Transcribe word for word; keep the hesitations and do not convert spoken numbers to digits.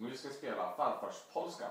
Nu ska vi spela farfars polska.